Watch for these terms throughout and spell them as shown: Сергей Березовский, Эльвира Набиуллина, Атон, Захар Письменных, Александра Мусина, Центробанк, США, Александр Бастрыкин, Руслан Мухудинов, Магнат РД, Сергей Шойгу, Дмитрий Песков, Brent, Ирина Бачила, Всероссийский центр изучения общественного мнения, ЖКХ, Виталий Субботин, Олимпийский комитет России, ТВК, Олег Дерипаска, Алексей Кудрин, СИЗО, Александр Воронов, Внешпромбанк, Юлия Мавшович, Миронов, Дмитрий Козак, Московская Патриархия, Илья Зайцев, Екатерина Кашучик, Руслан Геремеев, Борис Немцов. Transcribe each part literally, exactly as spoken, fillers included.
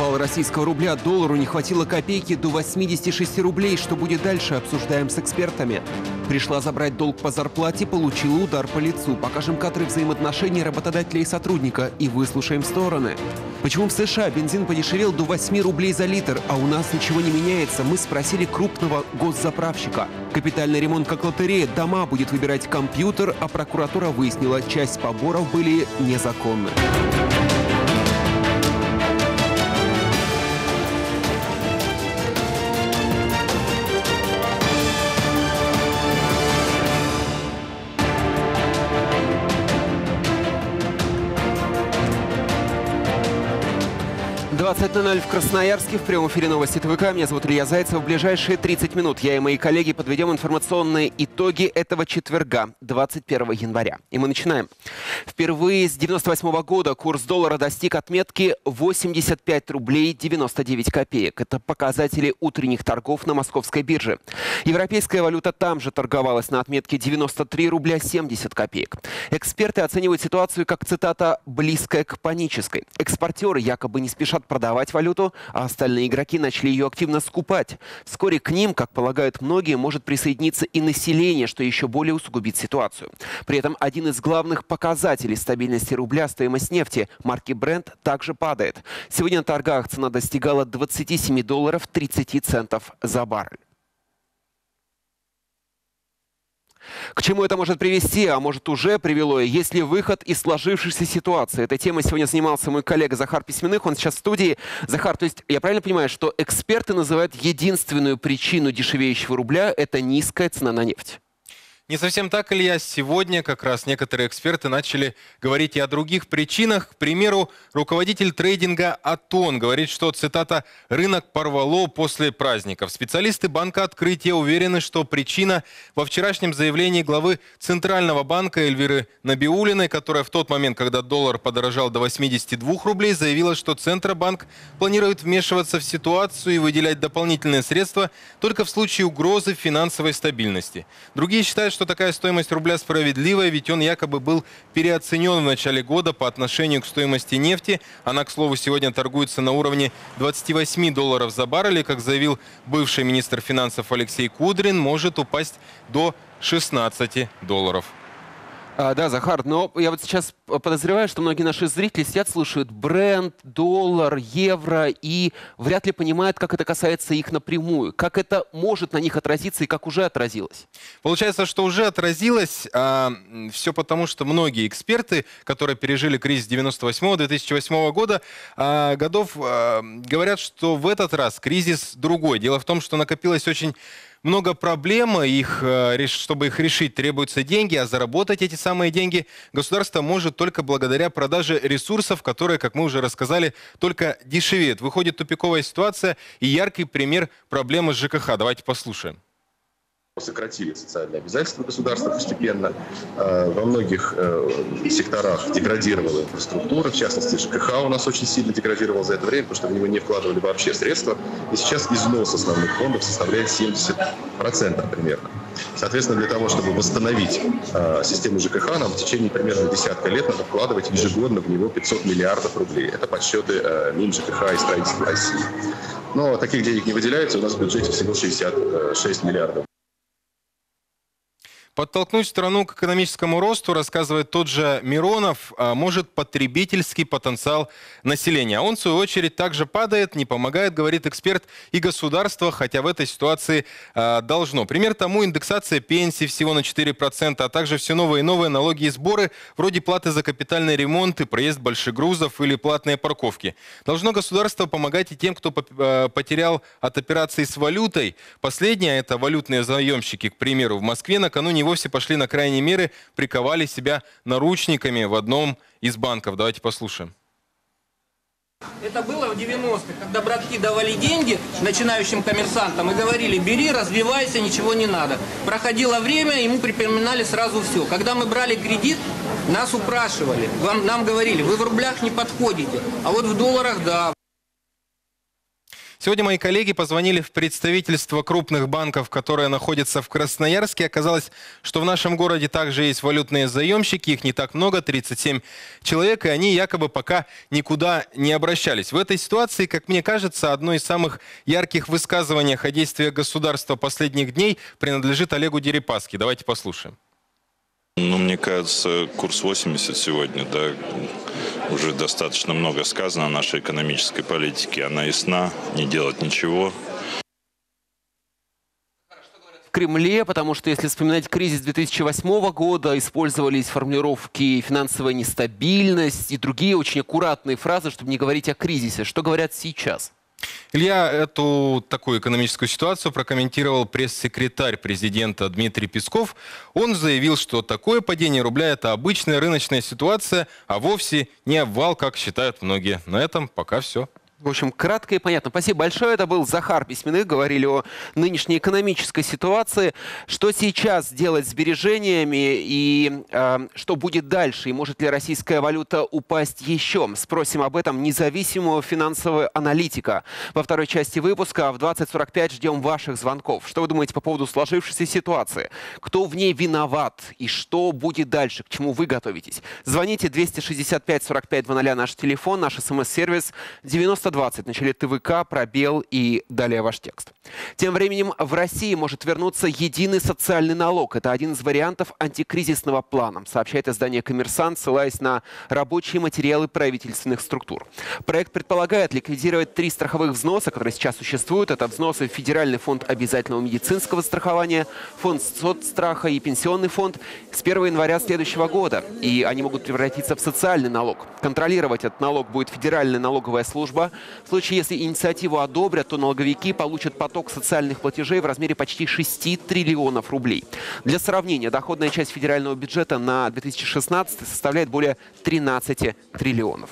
обвал российского рубля, доллару не хватило копейки до восьмидесяти шести рублей. Что будет дальше, обсуждаем с экспертами. Пришла забрать долг по зарплате, получила удар по лицу. Покажем кадры взаимоотношений работодателя и сотрудника и выслушаем стороны. Почему в США бензин подешевел до восьми рублей за литр, а у нас ничего не меняется? Мы спросили крупного госзаправщика. Капитальный ремонт как лотерея. Дома будет выбирать компьютер, а прокуратура выяснила, часть поборов были незаконны. двадцать ноль-ноль в Красноярске. В прямом эфире новости ТВК. Меня зовут Илья Зайцев. В ближайшие тридцать минут я и мои коллеги подведем информационные итоги этого четверга, двадцать первого января. И мы начинаем. Впервые с девяносто восьмого года курс доллара достиг отметки восемьдесят пять рублей девяносто девять копеек. Это показатели утренних торгов на московской бирже. Европейская валюта там же торговалась на отметке девяносто три рубля семьдесят копеек. Эксперты оценивают ситуацию как, цитата, «близкая к панической». Экспортеры якобы не спешат продавать. продавать валюту, а остальные игроки начали ее активно скупать. Вскоре к ним, как полагают многие, может присоединиться и население, что еще более усугубит ситуацию. При этом один из главных показателей стабильности рубля, стоимость нефти марки Brent, также падает. Сегодня на торгах цена достигала двадцати семи долларов тридцати центов за баррель. К чему это может привести, а может уже привело, есть ли выход из сложившейся ситуации? Этой темой сегодня занимался мой коллега Захар Письменных, он сейчас в студии. Захар, то есть я правильно понимаю, что эксперты называют единственную причину дешевеющего рубля – это низкая цена на нефть? Не совсем так, Илья. Сегодня как раз некоторые эксперты начали говорить и о других причинах. К примеру, руководитель трейдинга Атон говорит, что, цитата, «рынок порвало после праздников». Специалисты Банка Открытия уверены, что причина во вчерашнем заявлении главы Центрального банка Эльвиры Набиуллиной, которая в тот момент, когда доллар подорожал до восьмидесяти двух рублей, заявила, что Центробанк планирует вмешиваться в ситуацию и выделять дополнительные средства только в случае угрозы финансовой стабильности. Другие считают, что что такая стоимость рубля справедливая, ведь он якобы был переоценен в начале года по отношению к стоимости нефти. Она, к слову, сегодня торгуется на уровне двадцати восьми долларов за баррель, и, как заявил бывший министр финансов Алексей Кудрин, может упасть до шестнадцати долларов. А, да, Захар, но я вот сейчас подозреваю, что многие наши зрители сидят, слушают Brent, доллар, евро и вряд ли понимают, как это касается их напрямую. Как это может на них отразиться и как уже отразилось? Получается, что уже отразилось. А, все потому, что многие эксперты, которые пережили кризис девяносто восьмого — две тысячи восьмого года, а, годов, а, говорят, что в этот раз кризис другой. Дело в том, что накопилось очень... много проблем, их, чтобы их решить, требуются деньги, а заработать эти самые деньги государство может только благодаря продаже ресурсов, которые, как мы уже рассказали, только дешевеют. Выходит тупиковая ситуация и яркий пример проблемы с ЖКХ. Давайте послушаем. Сократили социальные обязательства государства постепенно. Во многих секторах деградировала инфраструктура, в частности ЖКХ у нас очень сильно деградировал за это время, потому что в него не вкладывали вообще средства. И сейчас износ основных фондов составляет семьдесят процентов примерно. Соответственно, для того, чтобы восстановить систему ЖКХ, нам в течение примерно десятка лет надо вкладывать ежегодно в него пятьсот миллиардов рублей. Это подсчеты Мин Ж К Х и строительства России. Но таких денег не выделяется, у нас в бюджете всего шестьдесят шесть миллиардов. Подтолкнуть страну к экономическому росту, рассказывает тот же Миронов, может потребительский потенциал населения. Он, в свою очередь, также падает, не помогает, говорит эксперт, и государство, хотя в этой ситуации а, должно. Пример тому индексация пенсий всего на четыре процента, а также все новые и новые налоги и сборы, вроде платы за капитальный ремонт и проезд большегрузов или платные парковки. Должно государство помогать и тем, кто потерял от операций с валютой. Последнее – это валютные заемщики, к примеру, в Москве накануне вовсе пошли на крайние меры, приковали себя наручниками в одном из банков. Давайте послушаем. Это было в девяностых, когда братки давали деньги начинающим коммерсантам и говорили, бери, развивайся, ничего не надо. Проходило время, ему припоминали сразу все. Когда мы брали кредит, нас упрашивали, вам, нам говорили, вы в рублях не подходите, а вот в долларах да. Сегодня мои коллеги позвонили в представительство крупных банков, которые находятся в Красноярске. Оказалось, что в нашем городе также есть валютные заемщики. Их не так много, тридцать семь человек, и они якобы пока никуда не обращались. В этой ситуации, как мне кажется, одно из самых ярких высказываний о действиях государства последних дней принадлежит Олегу Дерипаске. Давайте послушаем. Ну, мне кажется, курс восемьдесят сегодня, да, уже достаточно много сказано о нашей экономической политике. Она ясна, не делать ничего. В Кремле, потому что, если вспоминать кризис две тысячи восьмого года, использовались формулировки «финансовая нестабильность» и другие очень аккуратные фразы, чтобы не говорить о кризисе. Что говорят сейчас? Илья, эту такую экономическую ситуацию прокомментировал пресс-секретарь президента Дмитрий Песков. Он заявил, что такое падение рубля – это обычная рыночная ситуация, а вовсе не обвал, как считают многие. На этом пока все. В общем, кратко и понятно. Спасибо большое. Это был Захар Письменных. Говорили о нынешней экономической ситуации. Что сейчас делать с сбережениями и э, что будет дальше? И может ли российская валюта упасть еще? Спросим об этом независимого финансового аналитика. Во второй части выпуска в двадцать сорок пять ждем ваших звонков. Что вы думаете по поводу сложившейся ситуации? Кто в ней виноват? И что будет дальше? К чему вы готовитесь? Звоните двести шестьдесят пять сорок пять двадцать наш телефон, наш смс-сервис девяносто двадцать. Начали ТВК, пробел и далее ваш текст. Тем временем в России может вернуться единый социальный налог. Это один из вариантов антикризисного плана, сообщает издание «Коммерсант», ссылаясь на рабочие материалы правительственных структур. Проект предполагает ликвидировать три страховых взноса, которые сейчас существуют. Это взносы в Федеральный фонд обязательного медицинского страхования, фонд соцстраха и пенсионный фонд с первого января следующего года. И они могут превратиться в социальный налог. Контролировать этот налог будет Федеральная налоговая служба. В случае, если инициативу одобрят, то налоговики получат поток социальных платежей в размере почти шести триллионов рублей. Для сравнения, доходная часть федерального бюджета на две тысячи шестнадцатый составляет более тринадцати триллионов.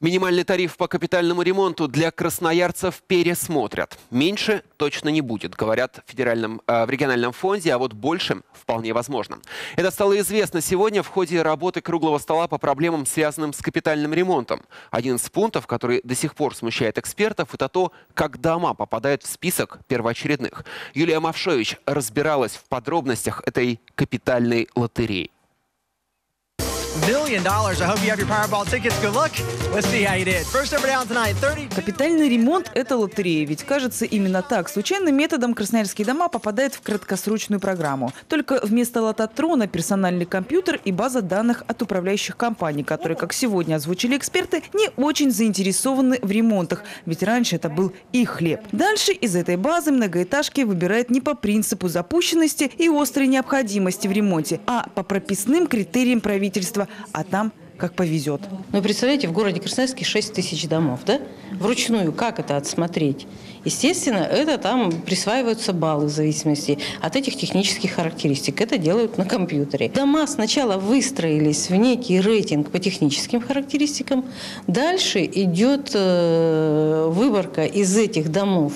Минимальный тариф по капитальному ремонту для красноярцев пересмотрят. Меньше точно не будет, говорят в, федеральном, э, в региональном фонде, а вот большим вполне возможно. Это стало известно сегодня в ходе работы круглого стола по проблемам, связанным с капитальным ремонтом. Один из пунктов, который до сих пор смущает экспертов, это то, как дома попадают в список первоочередных. Юлия Мавшович разбиралась в подробностях этой капитальной лотереи. Капитальный ремонт – это лотерея, ведь кажется именно так. Случайным методом красноярские дома попадают в краткосрочную программу. Только вместо лототрона – персональный компьютер и база данных от управляющих компаний, которые, как сегодня озвучили эксперты, не очень заинтересованы в ремонтах, ведь раньше это был их хлеб. Дальше из этой базы многоэтажки выбирают не по принципу запущенности и острой необходимости в ремонте, а по прописным критериям правительства. А там как повезет. Ну, представляете, в городе Красноярске шесть тысяч домов, да? Вручную как это отсмотреть? Естественно, это там присваиваются баллы в зависимости от этих технических характеристик. Это делают на компьютере. Дома сначала выстроились в некий рейтинг по техническим характеристикам. Дальше идет э, выборка из этих домов,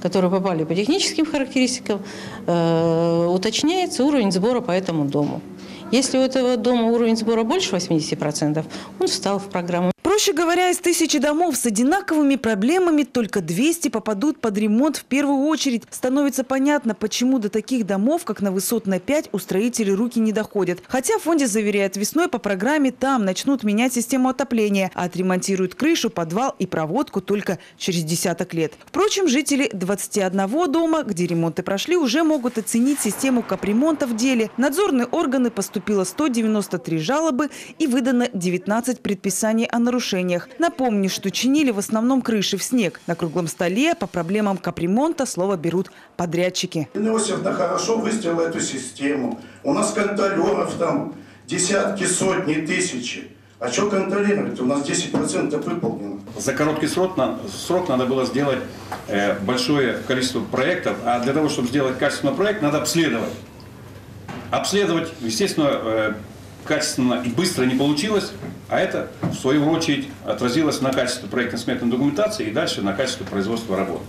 которые попали по техническим характеристикам, э, уточняется уровень сбора по этому дому. Если у этого дома уровень сбора больше восьмидесяти процентов, он встал в программу. Проще говоря, из тысячи домов с одинаковыми проблемами только двести попадут под ремонт в первую очередь. Становится понятно, почему до таких домов, как на Высотной пять, у строителей руки не доходят. Хотя в фонде заверяют, весной по программе там начнут менять систему отопления, а отремонтируют крышу, подвал и проводку только через десяток лет. Впрочем, жители двадцати одного дома, где ремонты прошли, уже могут оценить систему капремонта в деле. Надзорные органы поступили. сто девяносто три жалобы и выдано девятнадцать предписаний о нарушениях. Напомню, что чинили в основном крыши в снег. На круглом столе по проблемам капремонта слово берут подрядчики. Милосердно хорошо выстроил эту систему. У нас контролеров там десятки, сотни, тысячи. А что контролировать? У нас десять процентов выполнено. За короткий срок, срок надо было сделать большое количество проектов. А для того, чтобы сделать качественный проект, надо обследовать. Обследовать, естественно, качественно и быстро не получилось, а это, в свою очередь, отразилось на качестве проектно-сметной документации и дальше на качестве производства работ.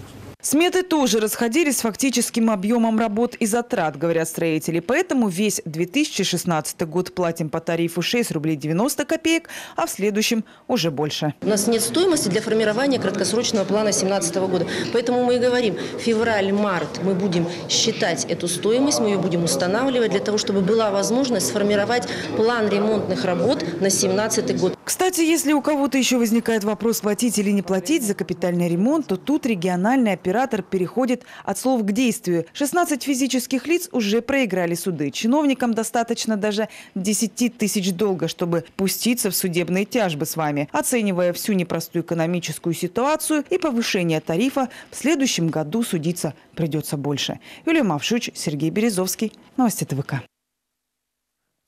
Сметы тоже расходились с фактическим объемом работ и затрат, говорят строители. Поэтому весь две тысячи шестнадцатый год платим по тарифу шесть рублей девяносто копеек, а в следующем уже больше. У нас нет стоимости для формирования краткосрочного плана две тысячи семнадцатого года. Поэтому мы и говорим, февраль-март мы будем считать эту стоимость, мы ее будем устанавливать для того, чтобы была возможность сформировать план ремонтных работ на две тысячи семнадцатый год. Кстати, если у кого-то еще возникает вопрос, платить или не платить за капитальный ремонт, то тут региональный оператор переходит от слов к действию. шестнадцать физических лиц уже проиграли суды. Чиновникам достаточно даже десяти тысяч долга, чтобы пуститься в судебные тяжбы с вами. Оценивая всю непростую экономическую ситуацию и повышение тарифа, в следующем году судиться придется больше. Юлия Мавшович, Сергей Березовский. Новости ТВК.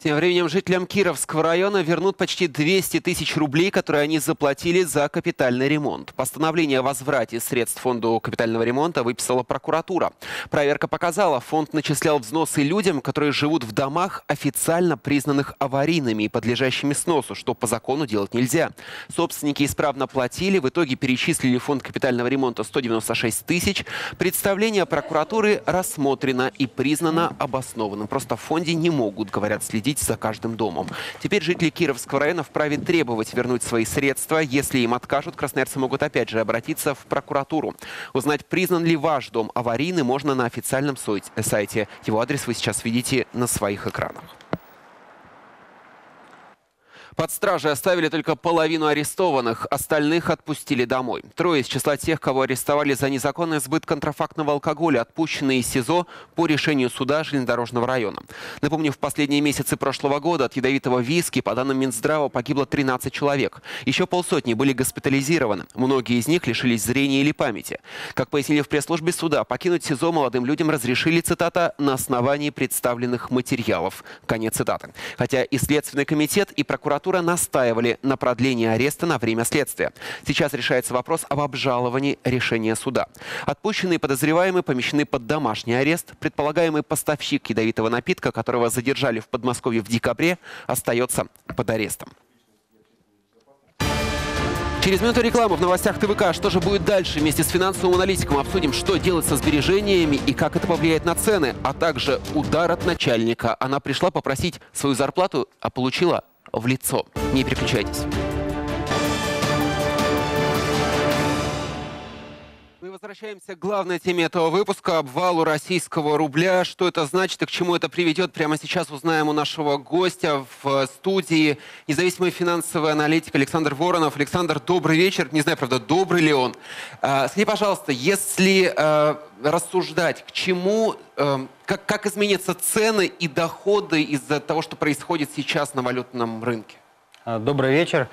Тем временем жителям Кировского района вернут почти двести тысяч рублей, которые они заплатили за капитальный ремонт. Постановление о возврате средств фонду капитального ремонта выписала прокуратура. Проверка показала, фонд начислял взносы людям, которые живут в домах, официально признанных аварийными и подлежащими сносу, что по закону делать нельзя. Собственники исправно платили, в итоге перечислили в фонд капитального ремонта сто девяносто шесть тысяч. Представление прокуратуры рассмотрено и признано обоснованным. Просто в фонде не могут, говорят, следить за каждым домом. Теперь жители Кировского района вправе требовать вернуть свои средства. Если им откажут, красноярцы могут опять же обратиться в прокуратуру. Узнать, признан ли ваш дом аварийный, можно на официальном сайте. Его адрес вы сейчас видите на своих экранах. Под стражей оставили только половину арестованных, остальных отпустили домой. Трое из числа тех, кого арестовали за незаконный сбыт контрафактного алкоголя, отпущены из СИЗО по решению суда железнодорожного района. Напомню, в последние месяцы прошлого года от ядовитого виски, по данным Минздрава, погибло тринадцать человек. Еще полсотни были госпитализированы. Многие из них лишились зрения или памяти. Как пояснили в пресс-службе суда, покинуть СИЗО молодым людям разрешили, цитата, «на основании представленных материалов». Конец цитаты. Хотя и Следственный комитет, и прокуратура настаивали на продлении ареста на время следствия. Сейчас решается вопрос об обжаловании решения суда. Отпущенные подозреваемые помещены под домашний арест. Предполагаемый поставщик ядовитого напитка, которого задержали в Подмосковье в декабре, остается под арестом. Через минуту реклама в новостях ТВК. Что же будет дальше? Вместе с финансовым аналитиком обсудим, что делать со сбережениями и как это повлияет на цены, а также удар от начальника. Она пришла попросить свою зарплату, а получила в лицо. Не переключайтесь. Мы возвращаемся к главной теме этого выпуска – обвалу российского рубля. Что это значит и к чему это приведет, прямо сейчас узнаем у нашего гостя в студии. Независимый финансовый аналитик Александр Воронов. Александр, добрый вечер. Не знаю, правда, добрый ли он. Скажи, пожалуйста, если рассуждать, к чему, как, как изменятся цены и доходы из-за того, что происходит сейчас на валютном рынке? Добрый вечер.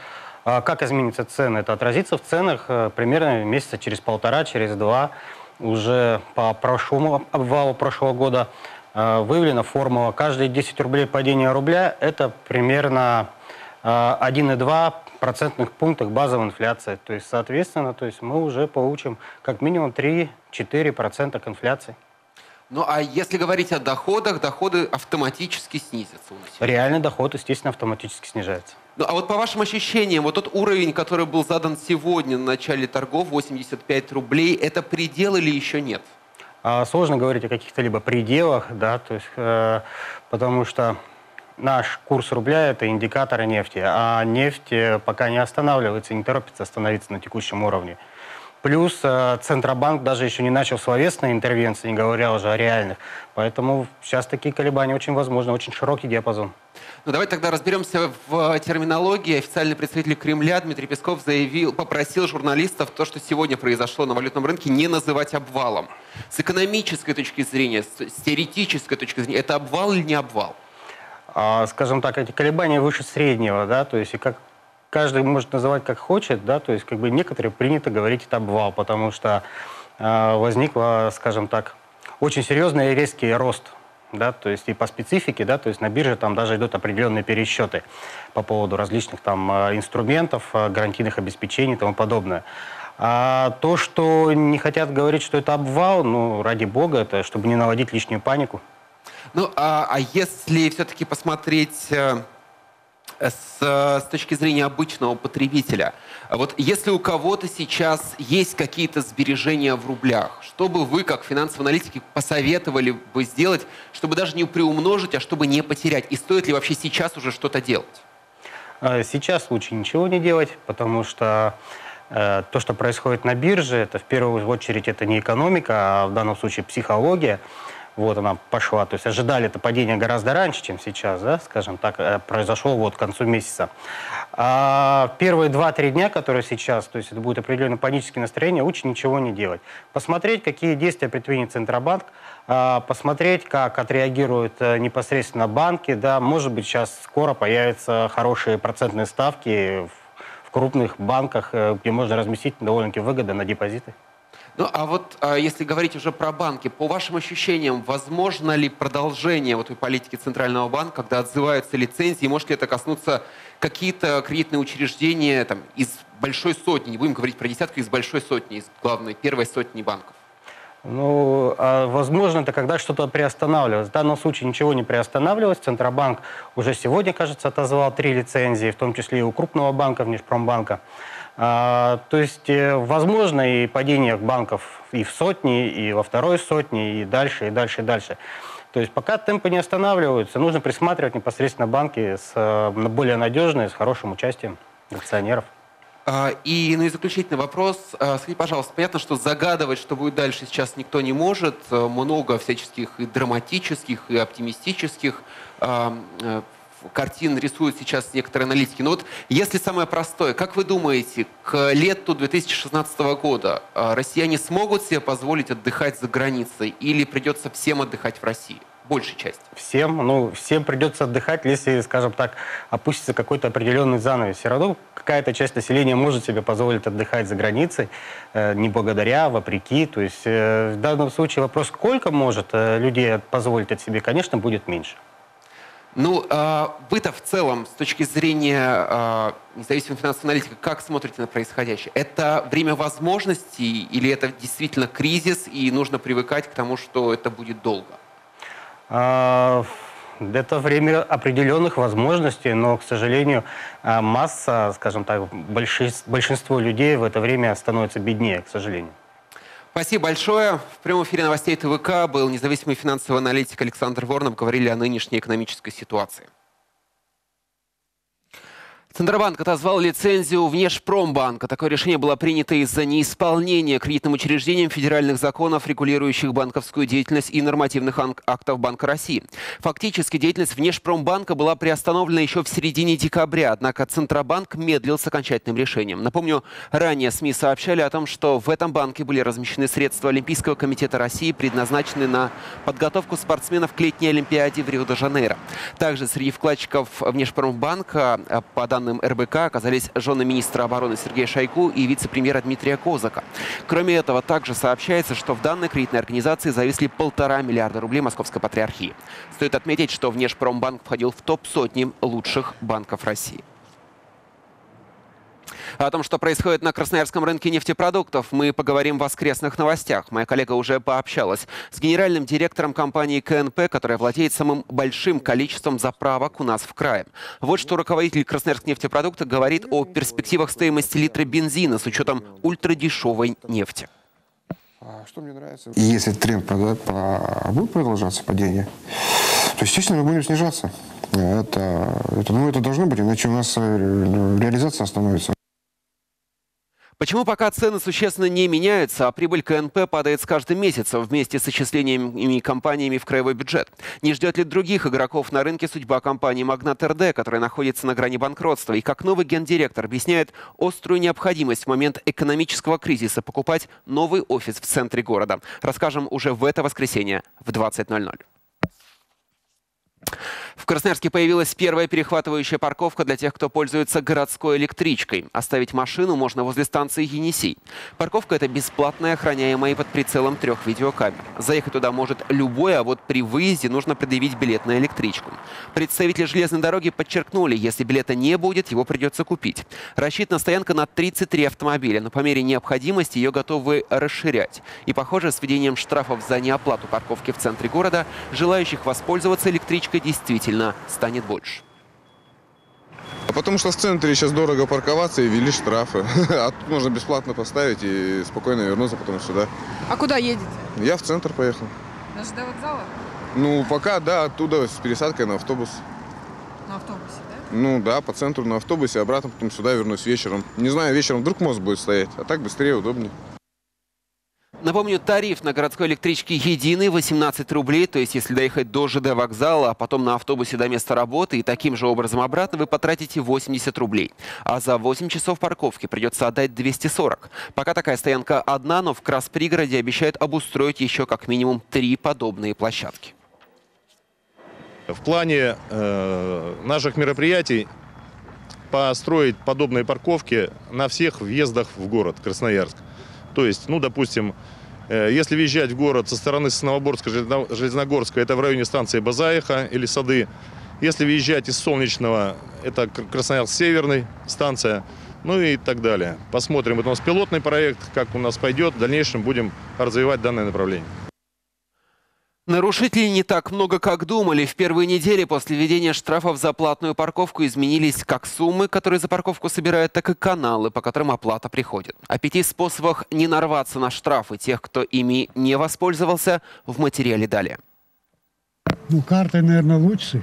Как изменятся цены? Это отразится в ценах примерно месяца через полтора, через два. Уже по прошлому обвалу прошлого года выявлена формула. Каждые десять рублей падения рубля – это примерно один и два процентных пунктов базовой инфляции. То есть, соответственно, то есть мы уже получим как минимум три-четыре процента к инфляции. Ну а если говорить о доходах, доходы автоматически снизятся. Реальный доход, естественно, автоматически снижается. Ну, а вот по вашим ощущениям, вот тот уровень, который был задан сегодня на начале торгов, восемьдесят пять рублей, это предел или еще нет? А, сложно говорить о каких-то либо пределах, да, то есть, э, потому что наш курс рубля – это индикатор нефти, а нефть пока не останавливается, не торопится остановиться на текущем уровне. Плюс э, Центробанк даже еще не начал словесной интервенции, не говоря уже о реальных. Поэтому сейчас такие колебания очень возможны, очень широкий диапазон. Ну, давайте тогда разберемся в терминологии. Официальный представитель Кремля Дмитрий Песков заявил, попросил журналистов то, что сегодня произошло на валютном рынке, не называть обвалом. С экономической точки зрения, с теоретической точки зрения, это обвал или не обвал? А, скажем так, эти колебания выше среднего, да, то есть и как... Каждый может называть как хочет, да, то есть как бы некоторые принято говорить это обвал, потому что э, возникло, скажем так, очень серьезный и резкий рост, да, то есть и по специфике, да, то есть на бирже там даже идут определенные пересчеты по поводу различных там инструментов, гарантийных обеспечений и тому подобное. А то, что не хотят говорить, что это обвал, ну, ради бога, это чтобы не наводить лишнюю панику. Ну, а, а если все-таки посмотреть... с, с точки зрения обычного потребителя. Вот если у кого-то сейчас есть какие-то сбережения в рублях, что бы вы, как финансовые аналитики, посоветовали бы сделать, чтобы даже не приумножить, а чтобы не потерять? И стоит ли вообще сейчас уже что-то делать? Сейчас лучше ничего не делать, потому что э, то, что происходит на бирже, это в первую очередь это не экономика, а в данном случае психология. Вот она пошла. То есть ожидали это падение гораздо раньше, чем сейчас, да, скажем так, произошло вот к концу месяца. А первые два-три дня, которые сейчас, то есть это будет определенное паническое настроение, лучше ничего не делать. Посмотреть, какие действия предпримет Центробанк, посмотреть, как отреагируют непосредственно банки, да, может быть, сейчас скоро появятся хорошие процентные ставки в крупных банках, где можно разместить довольно-таки выгоды на депозиты. Ну, а вот а, если говорить уже про банки, по вашим ощущениям, возможно ли продолжение вот этой политики Центрального банка, когда отзываются лицензии, может ли это коснуться какие-то кредитные учреждения там, из большой сотни, не будем говорить про десятку, из большой сотни, из главной, первой сотни банков? Ну, возможно, это когда что-то приостанавливалось. В данном случае ничего не приостанавливалось. Центробанк уже сегодня, кажется, отозвал три лицензии, в том числе и у крупного банка, Внешпромбанка. А, то есть, возможно, и падение банков и в сотни, и во второй сотни, и дальше, и дальше, и дальше. То есть, пока темпы не останавливаются, нужно присматривать непосредственно банки с более надежными, с хорошим участием акционеров. И, ну и заключительный вопрос. Скажите, пожалуйста, понятно, что загадывать, что будет дальше, сейчас никто не может. Много всяческих и драматических, и оптимистических картин рисуют сейчас некоторые аналитики. Но вот если самое простое, как вы думаете, к лету две тысячи шестнадцатого года россияне смогут себе позволить отдыхать за границей или придется всем отдыхать в России? Большая часть. Всем, ну, всем придется отдыхать, если, скажем так, опустится какой-то определенный занавес. Все равно какая-то часть населения может себе позволить отдыхать за границей, э, не благодаря, вопреки. То есть э, в данном случае вопрос, сколько может э, людей позволить это себе, конечно, будет меньше. Ну, э, вы-то в целом, с точки зрения э, независимого финансового аналитика, как смотрите на происходящее? Это время возможностей или это действительно кризис и нужно привыкать к тому, что это будет долго? Это время определенных возможностей, но, к сожалению, масса, скажем так, большинство людей в это время становится беднее, к сожалению. Спасибо большое. В прямом эфире новостей ТВК был независимый финансовый аналитик Александр Воронов. Говорили о нынешней экономической ситуации. Центробанк отозвал лицензию Внешпромбанка. Такое решение было принято из-за неисполнения кредитным учреждением федеральных законов, регулирующих банковскую деятельность и нормативных актов Банка России. Фактически деятельность Внешпромбанка была приостановлена еще в середине декабря, однако Центробанк медлил с окончательным решением. Напомню, ранее СМИ сообщали о том, что в этом банке были размещены средства Олимпийского комитета России, предназначенные на подготовку спортсменов к летней Олимпиаде в Рио-де-Жанейро. Также среди вкладчиков Внешпромбанка, по данным РБК, оказались жены министра обороны Сергея Шойгу и вице-премьера Дмитрия Козака. Кроме этого, также сообщается, что в данной кредитной организации зависли полтора миллиарда рублей Московской Патриархии. Стоит отметить, что Внешпромбанк входил в топ сотни лучших банков России. О том, что происходит на красноярском рынке нефтепродуктов, мы поговорим в воскресных новостях. Моя коллега уже пообщалась с генеральным директором компании КНП, которая владеет самым большим количеством заправок у нас в крае. Вот что руководитель Красноярскнефтепродукта говорит о перспективах стоимости литра бензина с учетом ультрадешевой нефти. Что мне нравится? Если тренд будет продолжаться, падение, то, естественно, мы будем снижаться. Это, это, ну, это должно быть, иначе у нас реализация остановится. Почему пока цены существенно не меняются, а прибыль КНП падает с каждым месяцем вместе с отчислениями компаниями в краевой бюджет? Не ждет ли других игроков на рынке судьба компании «Магнат РД», которая находится на грани банкротства? И как новый гендиректор объясняет острую необходимость в момент экономического кризиса покупать новый офис в центре города. Расскажем уже в это воскресенье в двадцать ноль ноль. В Красноярске появилась первая перехватывающая парковка для тех, кто пользуется городской электричкой. Оставить машину можно возле станции Енисей. Парковка – это бесплатная, охраняемая и под прицелом трех видеокамер. Заехать туда может любой, а вот при выезде нужно предъявить билет на электричку. Представители железной дороги подчеркнули, если билета не будет, его придется купить. Рассчитана стоянка на тридцать три автомобиля, но по мере необходимости ее готовы расширять. И, похоже, с введением штрафов за неоплату парковки в центре города желающих воспользоваться электричкой действительно станет больше. Потому что в центре сейчас дорого парковаться и ввели штрафы. А тут можно бесплатно поставить и спокойно вернуться потом сюда. А куда едете? Я в центр поехал. Даже до вокзала? Ну, пока, да, оттуда с пересадкой на автобус. На автобусе, да? Ну, да, по центру на автобусе, обратно потом сюда вернусь вечером. Не знаю, вечером вдруг мост будет стоять, а так быстрее, удобнее. Напомню, тариф на городской электричке единый, восемнадцать рублей. То есть, если доехать до ЖД вокзала, а потом на автобусе до места работы и таким же образом обратно, вы потратите восемьдесят рублей. А за восемь часов парковки придется отдать двести сорок. Пока такая стоянка одна, но в Краспригороде обещают обустроить еще как минимум три подобные площадки. В плане э, наших мероприятий построить подобные парковки на всех въездах в город Красноярск. То есть, ну, допустим, если въезжать в город со стороны Сосновоборска, Железногорска, это в районе станции Базаиха или Сады. Если въезжать из Солнечного, это Красноярск-Северный станция, ну и так далее. Посмотрим, это у нас пилотный проект, как у нас пойдет. В дальнейшем будем развивать данное направление. Нарушителей не так много, как думали. В первые недели после введения штрафов за платную парковку изменились как суммы, которые за парковку собирают, так и каналы, по которым оплата приходит. О пяти способах не нарваться на штрафы тех, кто ими не воспользовался, в материале далее. Ну, карты, наверное, лучше.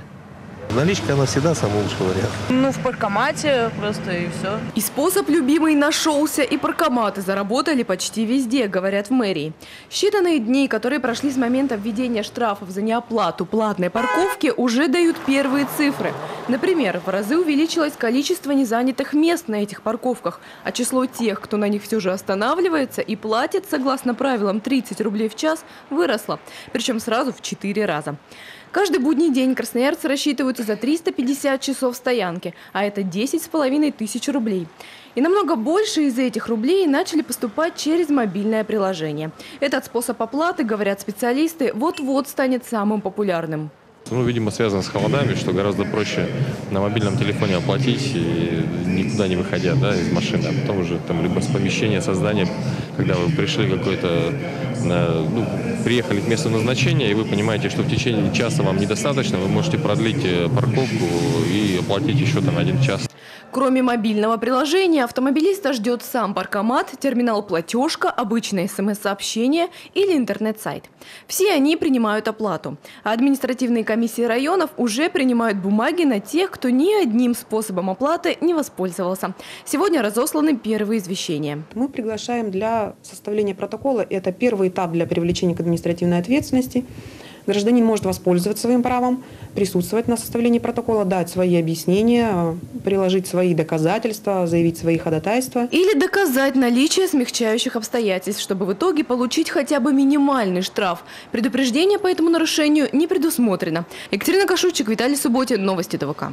Наличка, она всегда самый лучший вариант. Ну, в паркомате просто и все. И способ любимый нашелся, и паркоматы заработали почти везде, говорят в мэрии. Считанные дни, которые прошли с момента введения штрафов за неоплату платной парковки, уже дают первые цифры. Например, в разы увеличилось количество незанятых мест на этих парковках, а число тех, кто на них все же останавливается и платит, согласно правилам тридцать рублей в час, выросло. Причем сразу в четыре раза. Каждый будний день красноярцы рассчитываются за триста пятьдесят часов стоянки, а это десять с половиной тысяч рублей. И намного больше из этих рублей начали поступать через мобильное приложение. Этот способ оплаты, говорят специалисты, вот-вот станет самым популярным. Ну, видимо, связано с холодами, что гораздо проще на мобильном телефоне оплатить, и никуда не выходя, да, из машины. А потом уже там либо с помещения, со здания, когда вы пришли какой-то, ну, приехали к месту назначения, и вы понимаете, что в течение часа вам недостаточно, вы можете продлить парковку и оплатить еще там один час. Кроме мобильного приложения, автомобилиста ждет сам паркомат, терминал платежка, обычное смс-сообщение или интернет-сайт. Все они принимают оплату. А административные комиссии районов уже принимают бумаги на тех, кто ни одним способом оплаты не воспользовался. Сегодня разосланы первые извещения. Мы приглашаем для составления протокола, это первый этап для привлечения к административной ответственности. Гражданин может воспользоваться своим правом, присутствовать на составлении протокола, дать свои объяснения, приложить свои доказательства, заявить свои ходатайства. Или доказать наличие смягчающих обстоятельств, чтобы в итоге получить хотя бы минимальный штраф. Предупреждение по этому нарушению не предусмотрено. Екатерина Кашучик, Виталий Субботин, новости ТВК.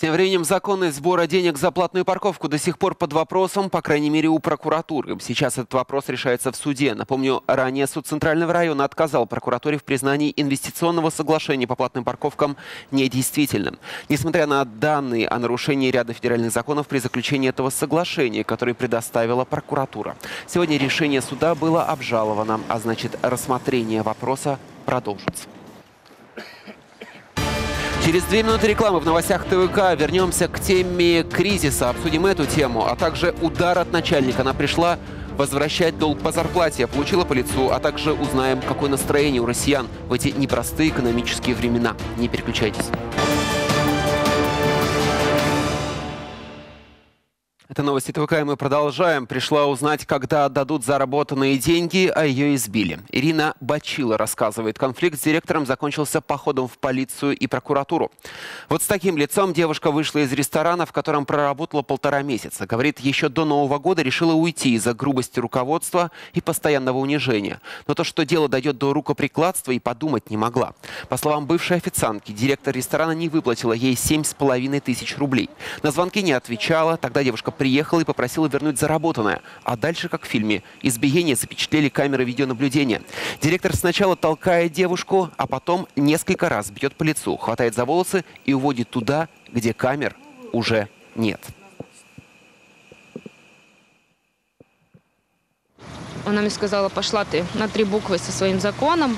Тем временем законы сбора денег за платную парковку до сих пор под вопросом, по крайней мере, у прокуратуры. Сейчас этот вопрос решается в суде. Напомню, ранее суд Центрального района отказал прокуратуре в признании инвестиционного соглашения по платным парковкам недействительным. Несмотря на данные о нарушении ряда федеральных законов при заключении этого соглашения, которое предоставила прокуратура. Сегодня решение суда было обжаловано, а значит, рассмотрение вопроса продолжится. Через две минуты рекламы в новостях ТВК вернемся к теме кризиса, обсудим эту тему, а также удар от начальника. Она пришла возвращать долг по зарплате, получила по лицу, а также узнаем, какое настроение у россиян в эти непростые экономические времена. Не переключайтесь. Это новости ТВК, и мы продолжаем. Пришла узнать, когда отдадут заработанные деньги, а ее избили. Ирина Бачила рассказывает, конфликт с директором закончился походом в полицию и прокуратуру. Вот с таким лицом девушка вышла из ресторана, в котором проработала полтора месяца. Говорит, еще до Нового года решила уйти из-за грубости руководства и постоянного унижения. Но то, что дело дойдет до рукоприкладства, и подумать не могла. По словам бывшей официантки, директор ресторана не выплатила ей семь с половиной тысяч рублей. На звонки не отвечала, тогда девушка приехала и попросила вернуть заработанное. А дальше, как в фильме, избиение запечатлели камеры видеонаблюдения. Директор сначала толкает девушку, а потом несколько раз бьет по лицу, хватает за волосы и уводит туда, где камер уже нет. Она мне сказала, пошла ты на три буквы со своим законом.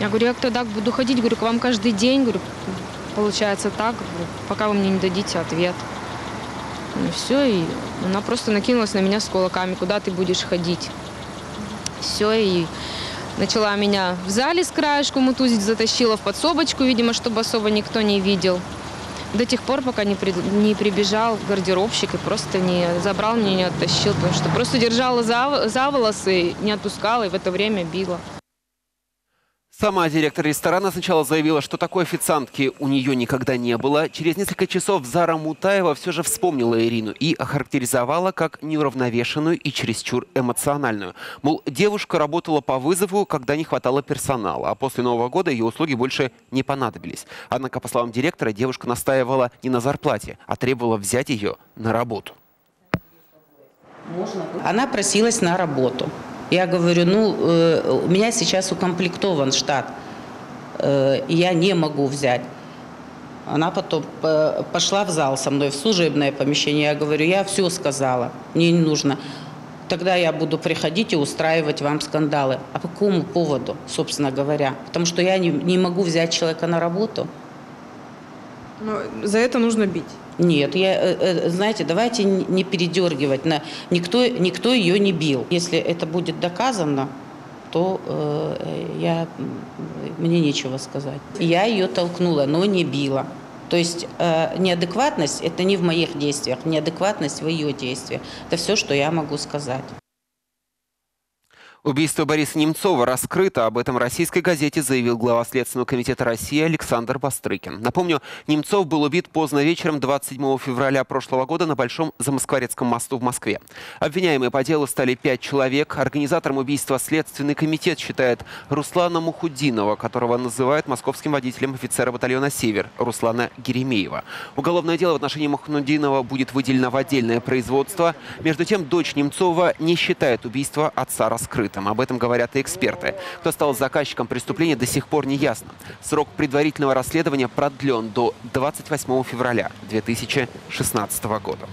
Я говорю, я кто так буду ходить? Говорю, к вам каждый день. Говорю, получается так, пока вы мне не дадите ответ. Ну все, и она просто накинулась на меня с кулаками, куда ты будешь ходить. Все, и начала меня в зале с краешку мутузить, затащила в подсобочку, видимо, чтобы особо никто не видел. До тех пор, пока не, при, не прибежал гардеробщик и просто не забрал меня, не оттащил, потому что просто держала за, за волосы, не отпускала и в это время била. Сама директор ресторана сначала заявила, что такой официантки у нее никогда не было. Через несколько часов Зара Мутаева все же вспомнила Ирину и охарактеризовала как неуравновешенную и чересчур эмоциональную. Мол, девушка работала по вызову, когда не хватало персонала, а после Нового года ее услуги больше не понадобились. Однако, по словам директора, девушка настаивала не на зарплате, а требовала взять ее на работу. Она просилась на работу. Я говорю, ну, э, у меня сейчас укомплектован штат, э, я не могу взять. Она потом э, пошла в зал со мной, в служебное помещение. Я говорю, я все сказала, мне не нужно. Тогда я буду приходить и устраивать вам скандалы. А по какому поводу, собственно говоря? Потому что я не, не могу взять человека на работу. Но за это нужно бить. Нет, я, знаете, давайте не передергивать. Никто, никто ее не бил. Если это будет доказано, то э, я, мне нечего сказать. Я ее толкнула, но не била. То есть э, неадекватность – это не в моих действиях, неадекватность в ее действиях. Это все, что я могу сказать. Убийство Бориса Немцова раскрыто. Об этом российской газете заявил глава Следственного комитета России Александр Бастрыкин. Напомню, Немцов был убит поздно вечером двадцать седьмого февраля прошлого года на Большом Замоскворецком мосту в Москве. Обвиняемые по делу стали пять человек. Организатором убийства Следственный комитет считает Руслана Мухудинова, которого называют московским водителем офицера батальона «Север» Руслана Геремеева. Уголовное дело в отношении Мухудинова будет выделено в отдельное производство. Между тем, дочь Немцова не считает убийство отца раскрытым. Об этом говорят и эксперты. Кто стал заказчиком преступления, до сих пор не ясно. Срок предварительного расследования продлен до двадцать восьмого февраля две тысячи шестнадцатого года.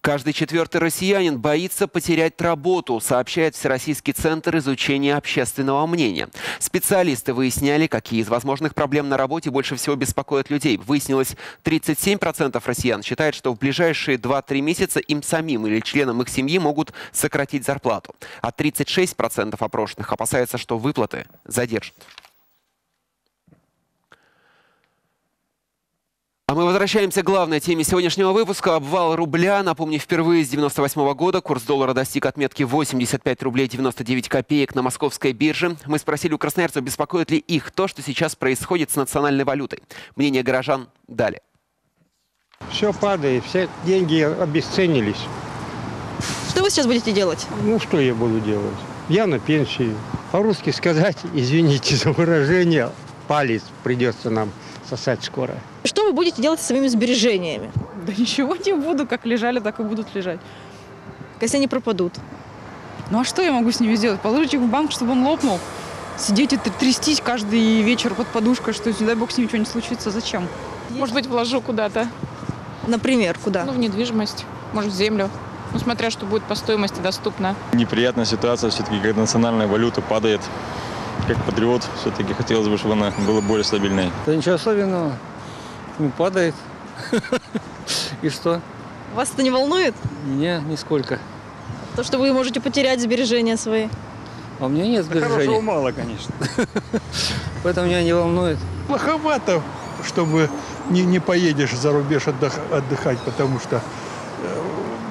Каждый четвертый россиянин боится потерять работу, сообщает Всероссийский центр изучения общественного мнения. Специалисты выясняли, какие из возможных проблем на работе больше всего беспокоят людей. Выяснилось, тридцать семь процентов россиян считают, что в ближайшие два-три месяца им самим или членам их семьи могут сократить зарплату. А тридцать шесть процентов опрошенных опасаются, что выплаты задержат. А мы возвращаемся к главной теме сегодняшнего выпуска. Обвал рубля. Напомню, впервые с девяносто восьмого года курс доллара достиг отметки восемьдесят пять рублей девяносто девять копеек на московской бирже. Мы спросили у красноярцев, беспокоит ли их то, что сейчас происходит с национальной валютой. Мнение горожан далее. Все падает, все деньги обесценились. Что вы сейчас будете делать? Ну, что я буду делать? Я на пенсии. По-русски сказать, извините за выражение, палец придется нам сосать скоро. Что вы будете делать со своими сбережениями? Да ничего не буду, как лежали, так и будут лежать. Если они пропадут? Ну а что я могу с ними сделать? Положить их в банк, чтобы он лопнул? Сидеть и трястись каждый вечер под подушкой, что, не дай бог, с ним ничего не случится. Зачем? Есть. Может быть, вложу куда-то. Например, куда? Ну, в недвижимость, может, в землю. Ну, смотря, что будет по стоимости доступно. Неприятная ситуация все-таки, когда национальная валюта падает. Как патриот, все-таки хотелось бы, чтобы она была более стабильной. Да ничего особенного. Ну, падает. И что? Вас это не волнует? Меня нисколько. То, что вы можете потерять сбережения свои? А у меня нет сбережений. Хорошего мало, конечно. Поэтому меня не волнует. Плоховато, чтобы не, не поедешь за рубеж отдых, отдыхать, потому что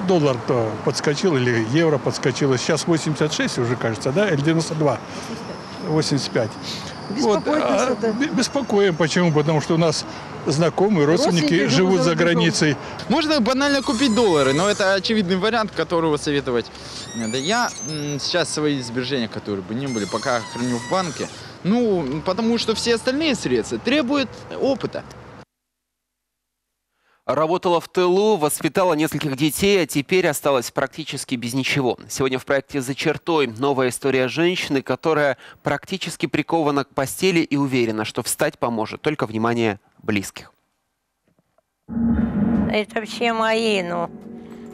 доллар-то подскочил или евро подскочило. Сейчас восемьдесят шесть уже, кажется, да? Или девяносто два? восемьдесят пять. Вот, а, да. Беспокоим. Почему? Потому что у нас знакомые, родственники, родственники живут за границей. Можно банально купить доллары, но это очевидный вариант, которого советовать надо. Я сейчас свои сбережения, которые бы не были, пока храню в банке, ну, потому что все остальные средства требуют опыта. Работала в тылу, воспитала нескольких детей, а теперь осталась практически без ничего. Сегодня в проекте «За чертой» новая история женщины, которая практически прикована к постели и уверена, что встать поможет только внимание близких. Это все мои, ну,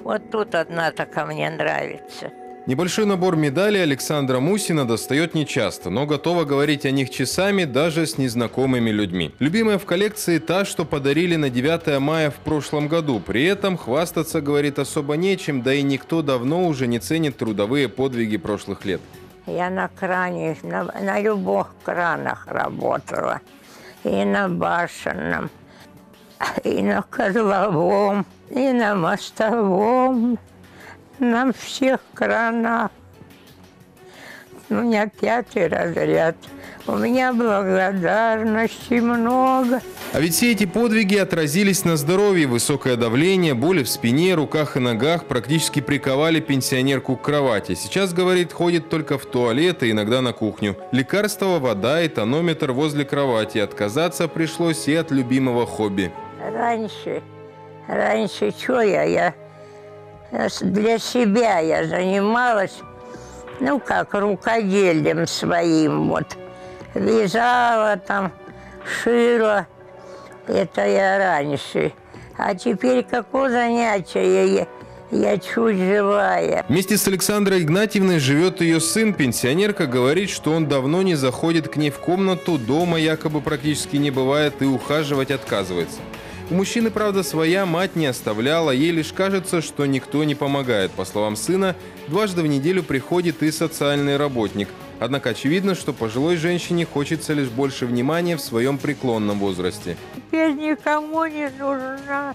вот тут одна-то ко мне нравится. Небольшой набор медалей Александра Мусина достает нечасто, но готова говорить о них часами даже с незнакомыми людьми. Любимая в коллекции та, что подарили на девятое мая в прошлом году. При этом хвастаться, говорит, особо нечем, да и никто давно уже не ценит трудовые подвиги прошлых лет. Я на кране, на, на любых кранах работала. И на башенном, и на козловом, и на мостовом. На всех кранах. У меня пятый разряд. У меня благодарности много. А ведь все эти подвиги отразились на здоровье. Высокое давление, боли в спине, руках и ногах практически приковали пенсионерку к кровати. Сейчас, говорит, ходит только в туалет и иногда на кухню. Лекарства, вода и тонометр возле кровати. Отказаться пришлось и от любимого хобби. Раньше, раньше что я, я для себя я занималась, ну как, рукоделием своим вот. Вязала там, шила. Это я раньше. А теперь какое занятие я... Я чуть живая. Вместе с Александрой Игнатьевной живет ее сын. Пенсионерка говорит, что он давно не заходит к ней в комнату. Дома якобы практически не бывает и ухаживать отказывается. У мужчины, правда, своя мать не оставляла. Ей лишь кажется, что никто не помогает. По словам сына, дважды в неделю приходит и социальный работник. Однако очевидно, что пожилой женщине хочется лишь больше внимания в своем преклонном возрасте. Теперь никому не нужна.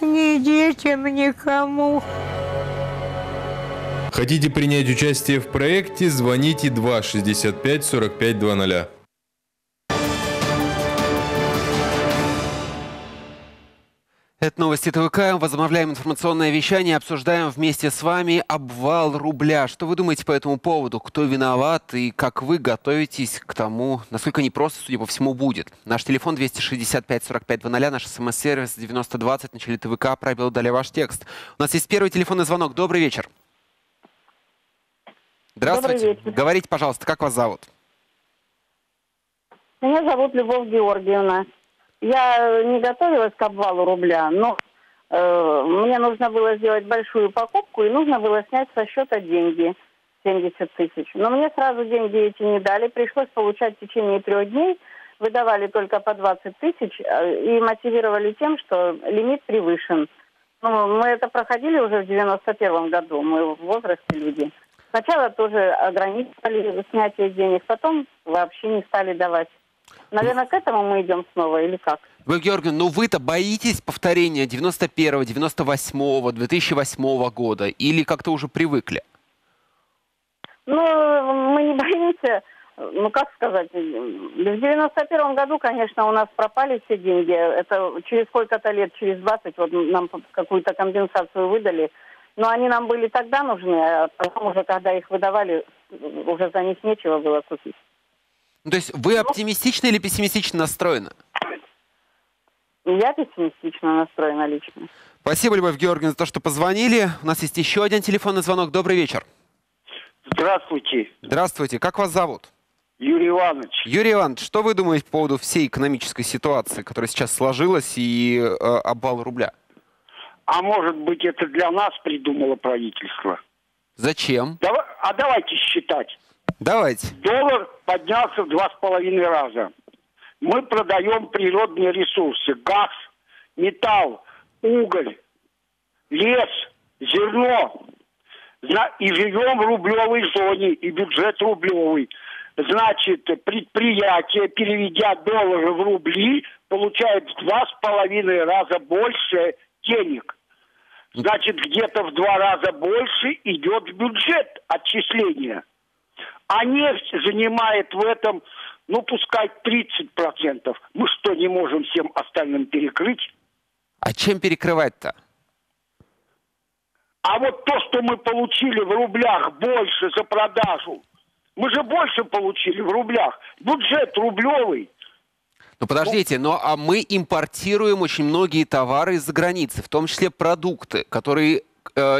Ни детям, никому. Хотите принять участие в проекте? Звоните два шестьдесят пять сорок пять двадцать. Это новости ТВК. Возобновляем информационное вещание. Обсуждаем вместе с вами обвал рубля. Что вы думаете по этому поводу? Кто виноват и как вы готовитесь к тому, насколько непросто, судя по всему, будет? Наш телефон два шестьдесят пять сорок пять двадцать, наш смс-сервис девяносто двадцать, начали ТВК, правила, далее ваш текст. У нас есть первый телефонный звонок. Добрый вечер. Здравствуйте. Добрый вечер. Говорите, пожалуйста, как вас зовут? Меня зовут Любовь Георгиевна. Я не готовилась к обвалу рубля, но э, мне нужно было сделать большую покупку и нужно было снять со счета деньги семьдесят тысяч. Но мне сразу деньги эти не дали, пришлось получать в течение трех дней, выдавали только по двадцать тысяч и мотивировали тем, что лимит превышен. Ну, мы это проходили уже в девяносто первом году, мы в возрасте люди. Сначала тоже ограничивали снятие денег, потом вообще не стали давать. Наверное, к этому мы идем снова, или как? Вы, Георгий, ну вы-то боитесь повторения девяносто первого, девяносто восьмого, две тысячи восьмого года? Или как-то уже привыкли? Ну, мы не боимся. Ну, как сказать, в девяносто первом году, конечно, у нас пропали все деньги. Это через сколько-то лет, через двадцать, вот нам какую-то компенсацию выдали. Но они нам были тогда нужны, а потом уже, когда их выдавали, уже за них нечего было купить. То есть вы оптимистично или пессимистично настроены? Я пессимистично настроена лично. Спасибо, Любовь Георгиевна, за то, что позвонили. У нас есть еще один телефонный звонок. Добрый вечер. Здравствуйте. Здравствуйте. Как вас зовут? Юрий Иванович. Юрий Иванович, что вы думаете по поводу всей экономической ситуации, которая сейчас сложилась, и э, обвал рубля? А может быть, это для нас придумало правительство? Зачем? Давай, а давайте считать. Давайте. Доллар поднялся в два с половиной раза. Мы продаем природные ресурсы. Газ, металл, уголь, лес, зерно. И живем в рублевой зоне, и бюджет рублевый. Значит, предприятие, переведя доллары в рубли, получает в два с половиной раза больше денег. Значит, где-то в два раза больше идет в бюджет отчисления. А нефть занимает в этом, ну, пускай тридцать процентов. Мы что, не можем всем остальным перекрыть? А чем перекрывать-то? А вот то, что мы получили в рублях больше за продажу. Мы же больше получили в рублях. Бюджет рублевый. Ну, подождите, но а мы импортируем очень многие товары из-за границы, в том числе продукты, которые...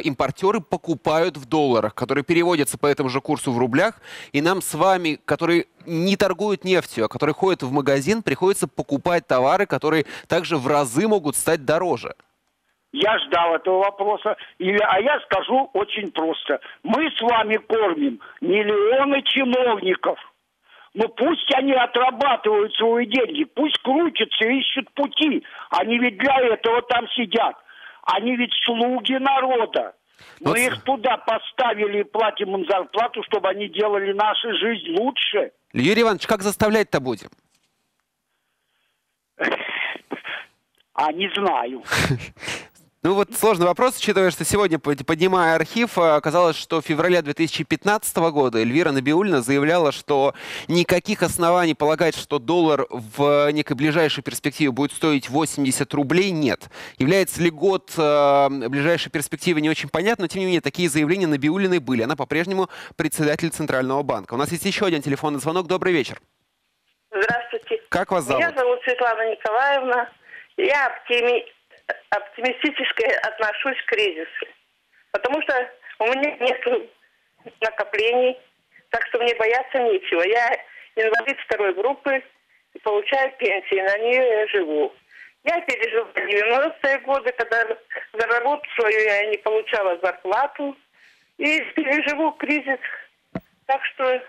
импортеры покупают в долларах, которые переводятся по этому же курсу в рублях, и нам с вами, которые не торгуют нефтью, а которые ходят в магазин, приходится покупать товары, которые также в разы могут стать дороже. Я ждал этого вопроса. А я скажу очень просто. Мы с вами кормим миллионы чиновников. Но пусть они отрабатывают свои деньги, пусть крутятся, ищут пути. Они ведь для этого там сидят. Они ведь слуги народа. Мы вот... их туда поставили и платим им зарплату, чтобы они делали нашу жизнь лучше. Юрий Иванович, как заставлять-то будем? А не знаю. Ну вот сложный вопрос, учитывая, что сегодня, поднимая архив, оказалось, что в феврале две тысячи пятнадцатого года Эльвира Набиуллина заявляла, что никаких оснований полагать, что доллар в некой ближайшей перспективе будет стоить восемьдесят рублей, нет. Является ли год э, ближайшей перспективы, не очень понятно, но тем не менее такие заявления Набиуллиной были. Она по-прежнему председатель Центрального банка. У нас есть еще один телефонный звонок. Добрый вечер. Здравствуйте. Как вас зовут? Меня зовут Светлана Николаевна. Я оптими... оптимистически отношусь к кризису, потому что у меня нет накоплений, так что мне бояться нечего. Я инвалид второй группы, получаю пенсию, на ней живу. Я пережила девяностые годы, когда заработку свою я не получала зарплату, и переживу кризис, так что...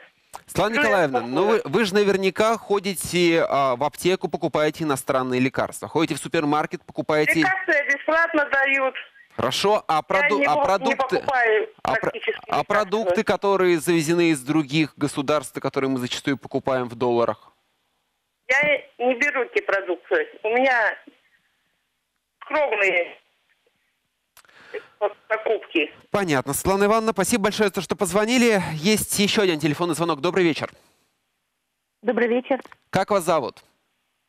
Светлана Николаевна, ну вы, вы же наверняка ходите а, в аптеку, покупаете иностранные лекарства. Ходите в супермаркет, покупаете... Лекарства бесплатно дают. Хорошо, а, проду... а, продукты... а, а продукты, которые завезены из других государств, которые мы зачастую покупаем в долларах? Я не беру эти продукты. У меня скромные покупки. Понятно. Светлана Ивановна, спасибо большое, что позвонили. Есть еще один телефонный звонок. Добрый вечер. Добрый вечер. Как вас зовут?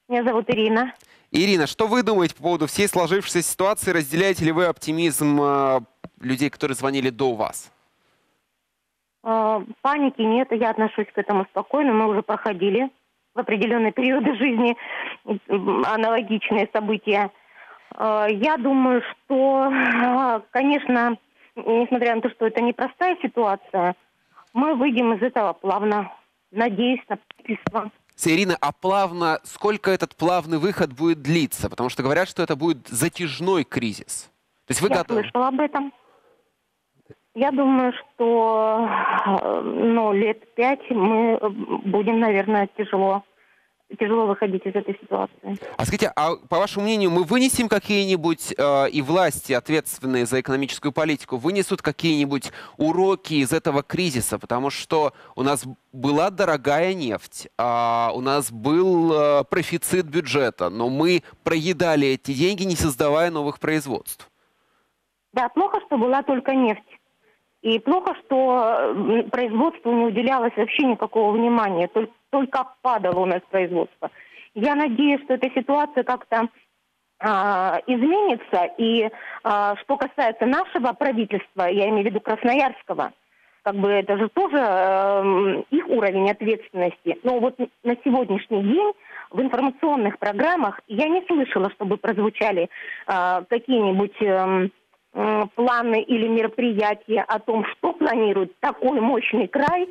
Меня зовут Ирина. Ирина, что вы думаете по поводу всей сложившейся ситуации? Разделяете ли вы оптимизм э, людей, которые звонили до вас? Э, паники нет. Я отношусь к этому спокойно. Мы уже проходили в определенные периоды жизни аналогичные события. Я думаю, что, конечно, несмотря на то, что это непростая ситуация, мы выйдем из этого плавно. Надеюсь на правительство. Ирина, а плавно, сколько этот плавный выход будет длиться? Потому что говорят, что это будет затяжной кризис. То есть вы Я готовы? слышала об этом. Я думаю, что ну, лет пять мы будем, наверное, тяжело. Тяжело выходить из этой ситуации. А скажите, а по вашему мнению, мы вынесем какие-нибудь, э, и власти, ответственные за экономическую политику, вынесут какие-нибудь уроки из этого кризиса? Потому что у нас была дорогая нефть, а у нас был э, профицит бюджета, но мы проедали эти деньги, не создавая новых производств. Да, плохо, что была только нефть. И плохо, что производству не уделялось вообще никакого внимания, только, только падало у нас производство. Я надеюсь, что эта ситуация как-то а, изменится. И а, что касается нашего правительства, я имею в виду красноярского, как бы это же тоже э, их уровень ответственности. Но вот на сегодняшний день в информационных программах я не слышала, чтобы прозвучали э, какие-нибудь... Э, планы или мероприятия о том, что планирует такой мощный край,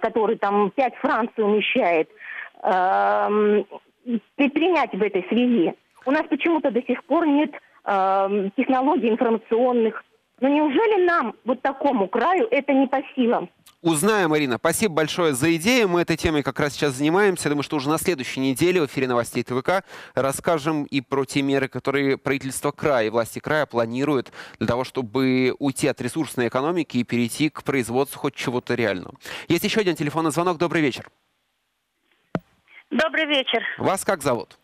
который там пять Франций умещает, предпринять в этой связи. У нас почему-то до сих пор нет технологий информационных. Но неужели нам, вот такому краю, это не по силам? Узнаем, Ирина. Спасибо большое за идею. Мы этой темой как раз сейчас занимаемся. Я думаю, что уже на следующей неделе в эфире новостей ТВК расскажем и про те меры, которые правительство края и власти края планируют для того, чтобы уйти от ресурсной экономики и перейти к производству хоть чего-то реального. Есть еще один телефонный звонок. Добрый вечер. Добрый вечер. Вас как зовут?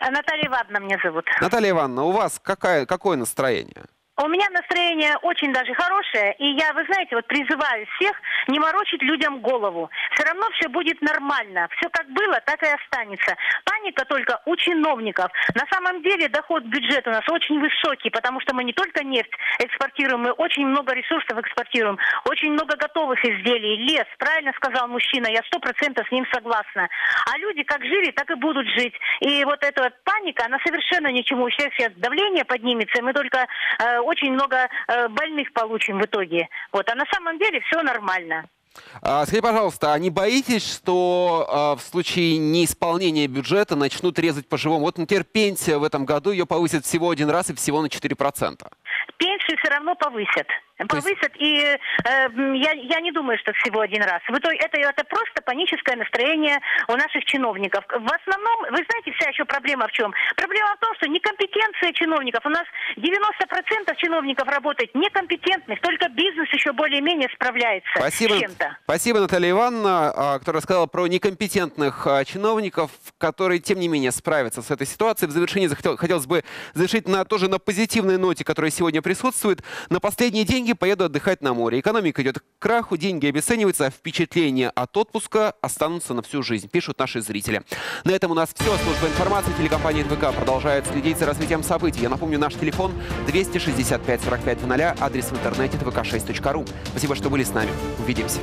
Наталья Ивановна меня зовут. Наталья Ивановна, у вас какая, какое настроение? У меня настроение очень даже хорошее, и я, вы знаете, вот призываю всех не морочить людям голову. Все равно все будет нормально. Все как было, так и останется. Паника только у чиновников. На самом деле доход бюджета у нас очень высокий, потому что мы не только нефть экспортируем, мы очень много ресурсов экспортируем, очень много готовых изделий, лес, правильно сказал мужчина, я сто процентов с ним согласна. А люди как жили, так и будут жить. И вот эта вот паника, она совершенно ничему. Сейчас, сейчас давление поднимется, и мы только... Э, очень много э, больных получим в итоге. Вот. А на самом деле все нормально. Скажите, пожалуйста, а не боитесь, что в случае неисполнения бюджета начнут резать по-живому? Вот, например, пенсия в этом году, ее повысят всего один раз и всего на четыре процента. Пенсию все равно повысят. Повысят, и э, я, я не думаю, что всего один раз. В итоге это, это просто паническое настроение у наших чиновников. В основном, вы знаете, вся еще проблема в чем? Проблема в том, что некомпетенция чиновников. У нас девяносто процентов чиновников работает некомпетентных, только бизнес еще более-менее справляется Спасибо. с чем-то. Спасибо, Наталья Ивановна, которая сказала про некомпетентных чиновников, которые, тем не менее, справятся с этой ситуацией. В завершении захотел, хотелось бы завершить на, тоже на позитивной ноте, которая сегодня присутствует. На последние деньги поеду отдыхать на море. Экономика идет к краху, деньги обесцениваются, а впечатления от отпуска останутся на всю жизнь, пишут наши зрители. На этом у нас все. Служба информации телекомпании ТВК продолжает следить за развитием событий. Я напомню, наш телефон двести шестьдесят пять сорок пять ноль, адрес в интернете твк шесть точка ру. Спасибо, что были с нами. Увидимся.